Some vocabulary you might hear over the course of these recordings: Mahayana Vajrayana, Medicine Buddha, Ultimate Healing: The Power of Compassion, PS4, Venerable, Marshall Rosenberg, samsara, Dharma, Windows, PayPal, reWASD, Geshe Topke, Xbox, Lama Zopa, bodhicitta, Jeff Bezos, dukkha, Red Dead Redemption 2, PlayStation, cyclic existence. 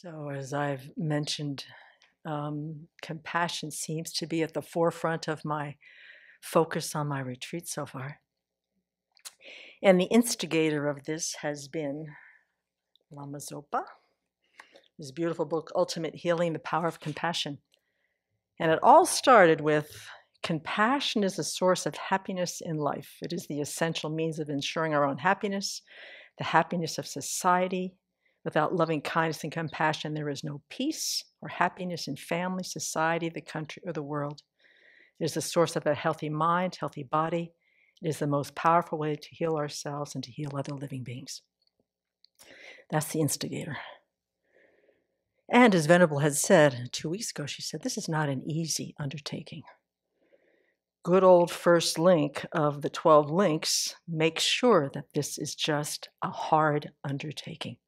So as I've mentioned, compassion seems to be at the forefront of my focus on my retreat so far. And the instigator of this has been Lama Zopa, his beautiful book, Ultimate Healing: The Power of Compassion. And it all started with, compassion is a source of happiness in life. It is the essential means of ensuring our own happiness, the happiness of society. Without loving kindness and compassion, there is no peace or happiness in family, society, the country, or the world. It is the source of a healthy mind, healthy body. It is the most powerful way to heal ourselves and to heal other living beings. That's the instigator. And as Venerable had said 2 weeks ago, she said, this is not an easy undertaking. Good old first link of the 12 links makes sure that this is just a hard undertaking.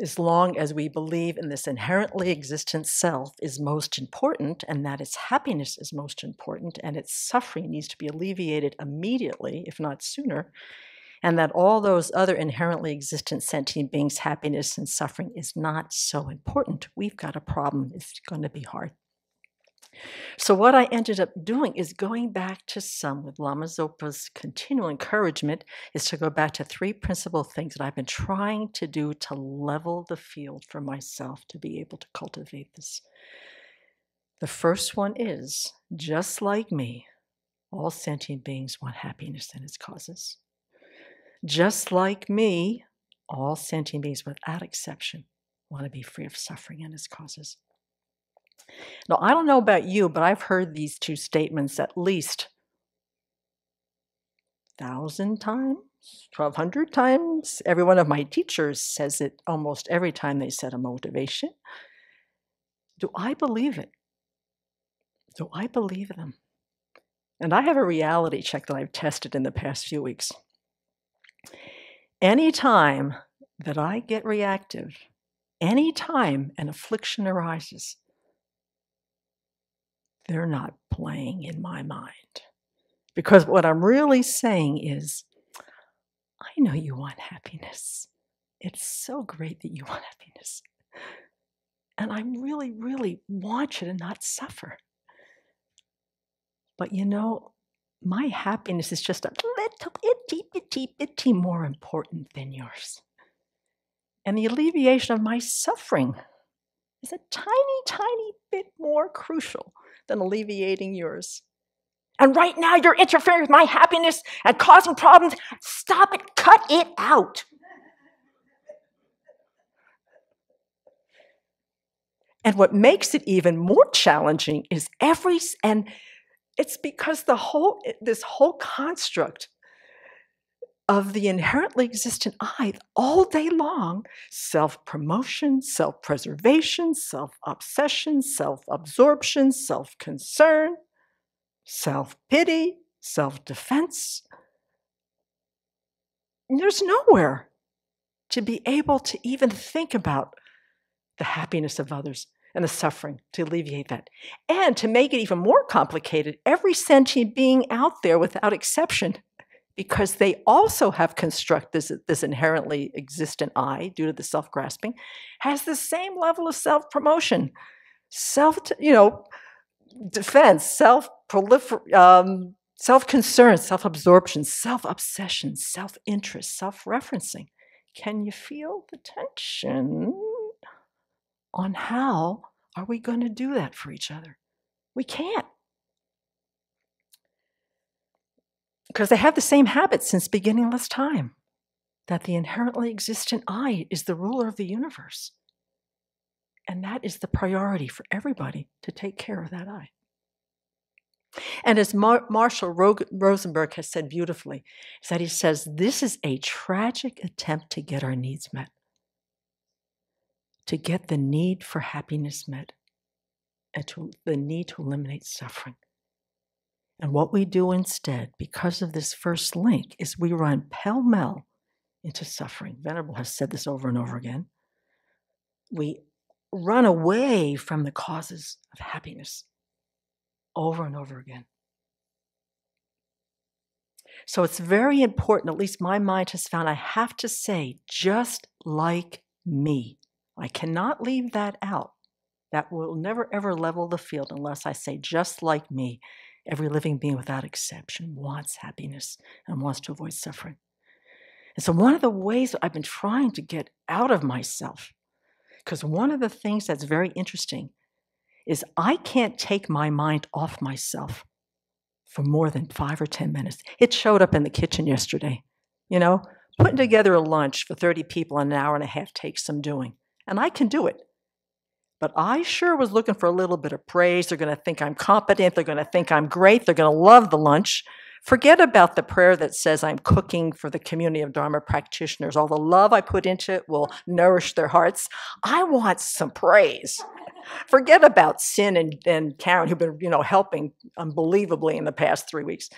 As long as we believe in this inherently existent self is most important, and that its happiness is most important, and its suffering needs to be alleviated immediately, if not sooner, and that all those other inherently existent sentient beings' happiness and suffering is not so important, we've got a problem. It's going to be hard. So what I ended up doing is going back to some with Lama Zopa's continual encouragement is to go back to three principal things that I've been trying to do to level the field for myself to be able to cultivate this. The first one is, just like me, all sentient beings want happiness and its causes. Just like me, all sentient beings without exception want to be free of suffering and its causes. Now, I don't know about you, but I've heard these two statements at least 1,000 times, 1,200 times. Every one of my teachers says it almost every time they said a motivation. Do I believe it? Do I believe them? And I have a reality check that I've tested in the past few weeks. Any time that I get reactive, any time an affliction arises, they're not playing in my mind. Because what I'm really saying is, I know you want happiness. It's so great that you want happiness. And I really, really want you to not suffer. But you know, my happiness is just a little itty more important than yours. And the alleviation of my suffering is a tiny bit more crucial than alleviating yours. And right now you're interfering with my happiness and causing problems. Stop it. Cut it out. And what makes it even more challenging is it's because this whole construct of the inherently existent I, all day long, self-promotion, self-preservation, self-obsession, self-absorption, self-concern, self-pity, self-defense. There's nowhere to be able to even think about the happiness of others and the suffering, to alleviate that. And to make it even more complicated, every sentient being out there, without exception, because they also have constructed this inherently existent I, due to the self-grasping, has the same level of self-promotion, self-defense, self-concern, self-absorption, self-obsession, self-interest, self-referencing. Can you feel the tension on how are we going to do that for each other? We can't. Because they have the same habits since beginningless time, that the inherently existent I is the ruler of the universe. And that is the priority for everybody, to take care of that I. And as Marshall Rosenberg has said beautifully, is that he says, this is a tragic attempt to get our needs met, to get the need for happiness met, and the need to eliminate suffering. And what we do instead, because of this first link, is we run pell-mell into suffering. Venerable has said this over and over again. We run away from the causes of happiness over and over again. So it's very important, at least my mind has found, I have to say, just like me, I cannot leave that out. That will never, ever level the field unless I say, just like me, every living being without exception wants happiness and wants to avoid suffering. And so one of the ways that I've been trying to get out of myself, because one of the things that's very interesting is I can't take my mind off myself for more than 5 or 10 minutes. It showed up in the kitchen yesterday. You know, putting together a lunch for 30 people in an hour and a half takes some doing. And I can do it. But I sure was looking for a little bit of praise. They're going to think I'm competent. They're going to think I'm great. They're going to love the lunch. Forget about the prayer that says I'm cooking for the community of Dharma practitioners. All the love I put into it will nourish their hearts. I want some praise. Forget about Sin and Karen, who've been, you know, helping unbelievably in the past 3 weeks.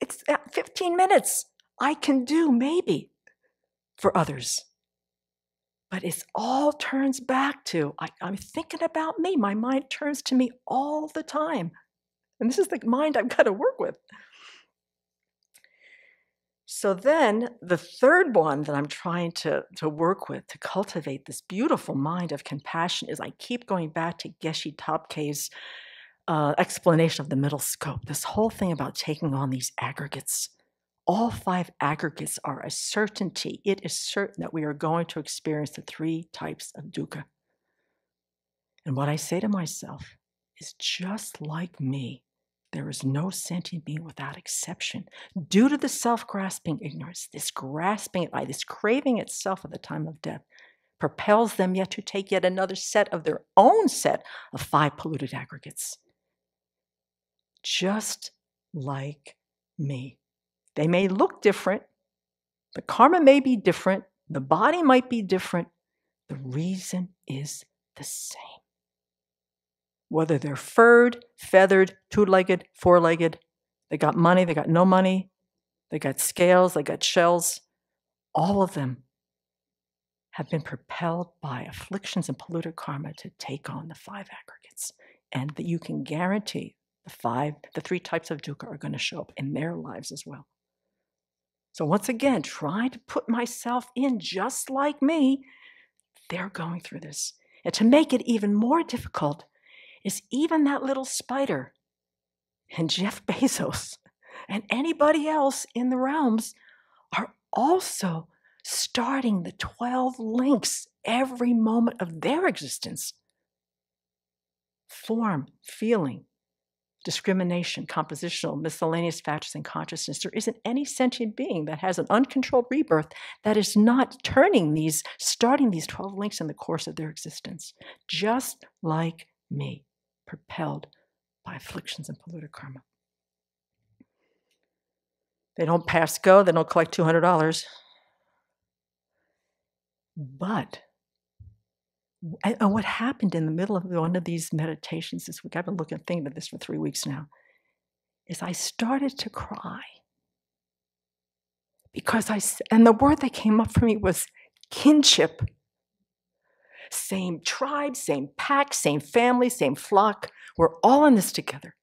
It's 15 minutes I can do maybe for others. But it all turns back to, I'm thinking about me. My mind turns to me all the time. And this is the mind I've got to work with. So then the third one that I'm trying to work with to cultivate this beautiful mind of compassion is I keep going back to Geshe Topke's explanation of the middle scope, this whole thing about taking on these aggregates. All 5 aggregates are a certainty. It is certain that we are going to experience the 3 types of dukkha. And what I say to myself is, just like me, there is no sentient being without exception due to the self-grasping ignorance. This grasping at life, this craving itself at the time of death propels them yet to take yet another set of their own set of 5 polluted aggregates. Just like me. They may look different, the karma may be different, the body might be different, the reason is the same. Whether they're furred, feathered, 2-legged, 4-legged, they got money, they got no money, they got scales, they got shells, all of them have been propelled by afflictions and polluted karma to take on the 5 aggregates. And that you can guarantee the 3 types of dukkha are going to show up in their lives as well. So once again, trying to put myself in, just like me, they're going through this. And to make it even more difficult is even that little spider and Jeff Bezos and anybody else in the realms are also starting the 12 links every moment of their existence. Form, feeling, discrimination, compositional, miscellaneous factors in consciousness. There isn't any sentient being that has an uncontrolled rebirth that is not starting these 12 links in the course of their existence. Just like me, propelled by afflictions and polluted karma. They don't pass go, they don't collect $200. But and what happened in the middle of one of these meditations this week, I've been thinking about this for 3 weeks now, is I started to cry. Because and the word that came up for me was kinship. Same tribe, same pack, same family, same flock. We're all in this together.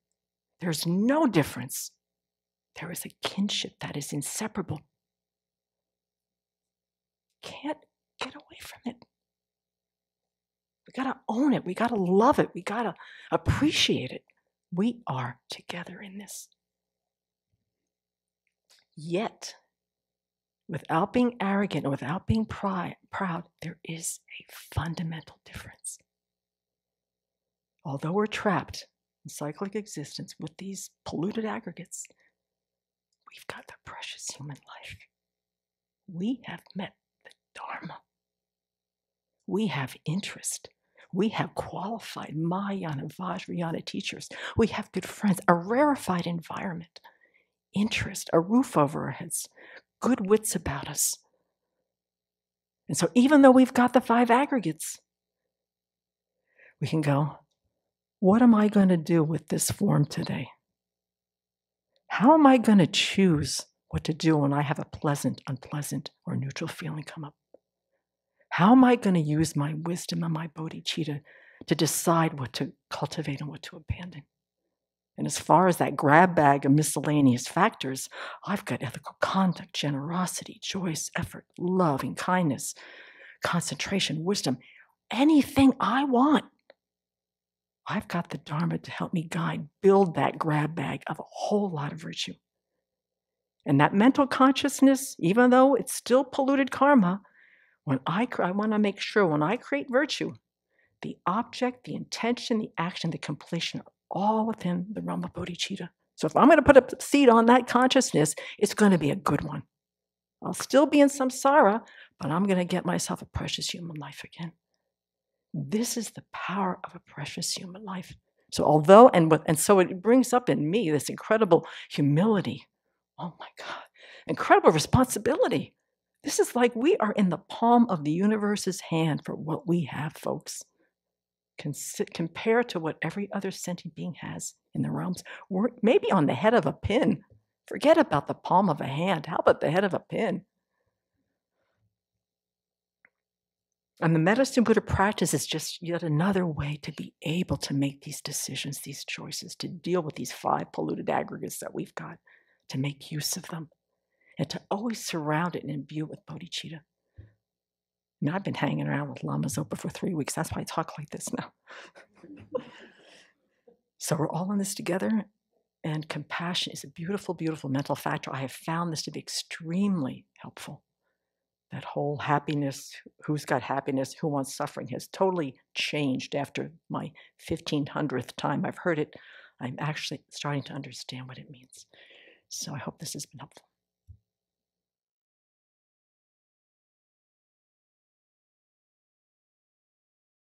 There's no difference. There is a kinship that is inseparable. Can't get away from it. We got to own it. We got to love it. We got to appreciate it. We are together in this. Yet, without being arrogant and without being proud, there is a fundamental difference. Although we're trapped in cyclic existence with these polluted aggregates, we've got the precious human life. We have met the Dharma. We have interest. We have qualified Mahayana Vajrayana teachers. We have good friends, a rarefied environment, interest, a roof over our heads, good wits about us. And so even though we've got the 5 aggregates, we can go, what am I going to do with this form today? How am I going to choose what to do when I have a pleasant, unpleasant, or neutral feeling come up? How am I going to use my wisdom and my bodhicitta to decide what to cultivate and what to abandon? And as far as that grab bag of miscellaneous factors, I've got ethical conduct, generosity, choice, effort, love, and kindness, concentration, wisdom. anything I want. I've got the Dharma to help me guide, build that grab bag of a whole lot of virtue. And that mental consciousness, even though it's still polluted karma, when I want to make sure when I create virtue, the object, the intention, the action, the completion are all within the realm of bodhicitta. So if I'm going to put a seed on that consciousness, it's going to be a good one. I'll still be in samsara, but I'm going to get myself a precious human life again. This is the power of a precious human life. So although, and so it brings up in me this incredible humility. Oh my God, incredible responsibility. This is like we are in the palm of the universe's hand for what we have, folks. Compared to what every other sentient being has in the realms. We're maybe on the head of a pin. Forget about the palm of a hand. How about the head of a pin? And the Medicine Buddha practice is just yet another way to be able to make these decisions, these choices, to deal with these 5 polluted aggregates that we've got, to make use of them, and to always surround it and imbue it with bodhicitta. Now, I've been hanging around with Lama Zopa for 3 weeks. That's why I talk like this now. So we're all in this together, and compassion is a beautiful, beautiful mental factor. I have found this to be extremely helpful. That whole happiness, who's got happiness, who wants suffering, has totally changed after my 1500th time I've heard it. I'm actually starting to understand what it means. So I hope this has been helpful.